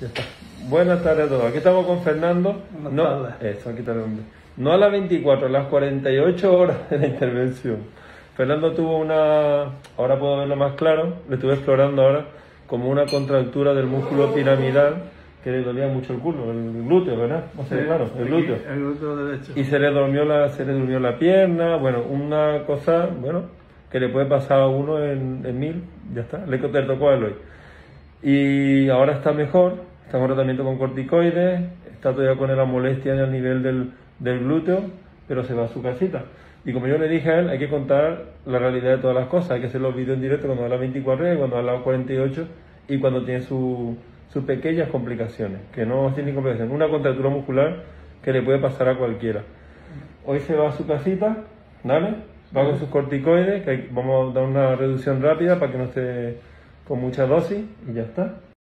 Ya está. Buenas tardes a todos. Aquí estamos con Fernando. Eso, aquí está el hombre. No a las 24, a las 48 horas de la intervención. Fernando tuvo una... Ahora puedo verlo más claro. Lo estuve explorando ahora. Como una contractura del músculo piramidal que le dolía mucho el culo, el glúteo, ¿verdad? O sea, sí, claro, el glúteo. El glúteo derecho. Y se le durmió la pierna. Bueno, una cosa, bueno, que le puede pasar a uno en mil. Ya está. Le tocó a él hoy. Y ahora está mejor. Está en tratamiento con corticoides, está todavía con la molestia en el nivel del glúteo, pero se va a su casita. Y como yo le dije a él, hay que contar la realidad de todas las cosas, hay que hacer los vídeos en directo cuando da las 24 y cuando da las 48 y cuando tiene sus pequeñas complicaciones, que no tiene complicaciones, una contractura muscular que le puede pasar a cualquiera. Hoy se va a su casita, ¿vale? Va con sus corticoides, que vamos a dar una reducción rápida para que no esté con mucha dosis y ya está.